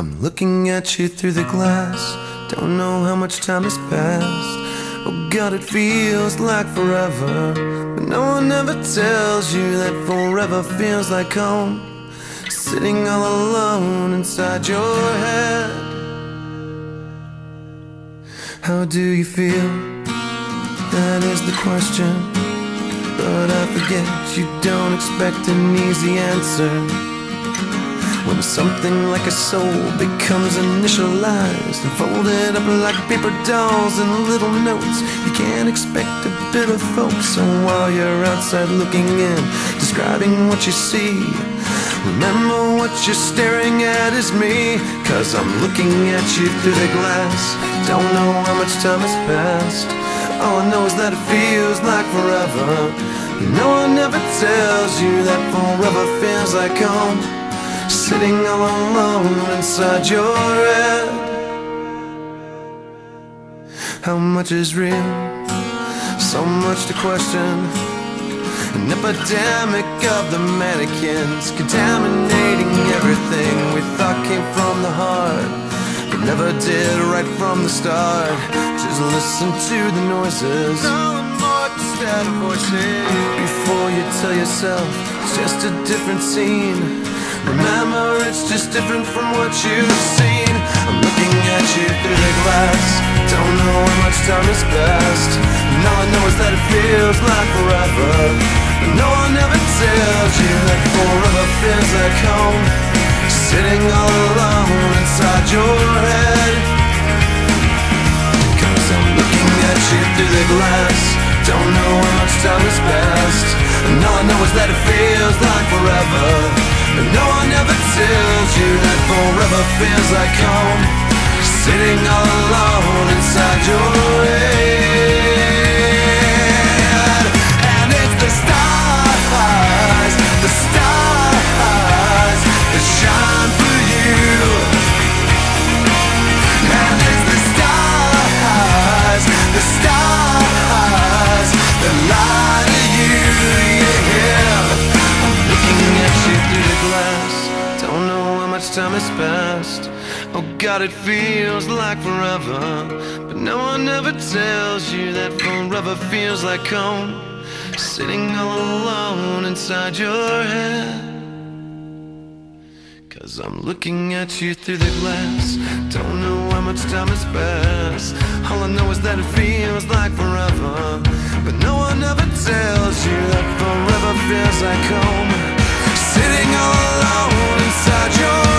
I'm looking at you through the glass, don't know how much time has passed. Oh God, it feels like forever, but no one ever tells you that forever feels like home. Sitting all alone inside your head, how do you feel? That is the question, but I forget you don't expect an easy answer. When something like a soul becomes initialized and folded up like paper dolls and little notes, you can't expect a bit of hope. So while you're outside looking in, describing what you see, remember what you're staring at is me. 'Cause I'm looking at you through the glass, don't know how much time has passed. All I know is that it feels like forever, but no one ever tells you that forever feels like home. Sitting all alone inside your head, how much is real? So much to question. An epidemic of the mannequins, contaminating everything we thought came from the heart, but never did right from the start. Just listen to the noises, no more instead of voices. Before you tell yourself it's just a different scene, remember it's just different from what you've seen. I'm looking at you through the glass, don't know how much time has passed. And all I know is that it feels like forever, but no one ever tells you that forever feels like home. Sitting all alone inside your head, 'cause I'm looking at you through the glass, don't know how much time has passed. And all I know is that it feels like forever, but no one ever tells you that forever feels like home. Sitting all alone inside your head. And it's the stars that shine for you. And it's the stars that lie to you, yeah. Through the glass, don't know how much time has passed. Oh God, it feels like forever, but no one ever tells you that forever feels like home. Sitting all alone inside your head, 'cause I'm looking at you through the glass, don't know how much time has passed. All I know is that it feels like forever, but no one ever tells you that forever feels like home. Sitting all alone inside your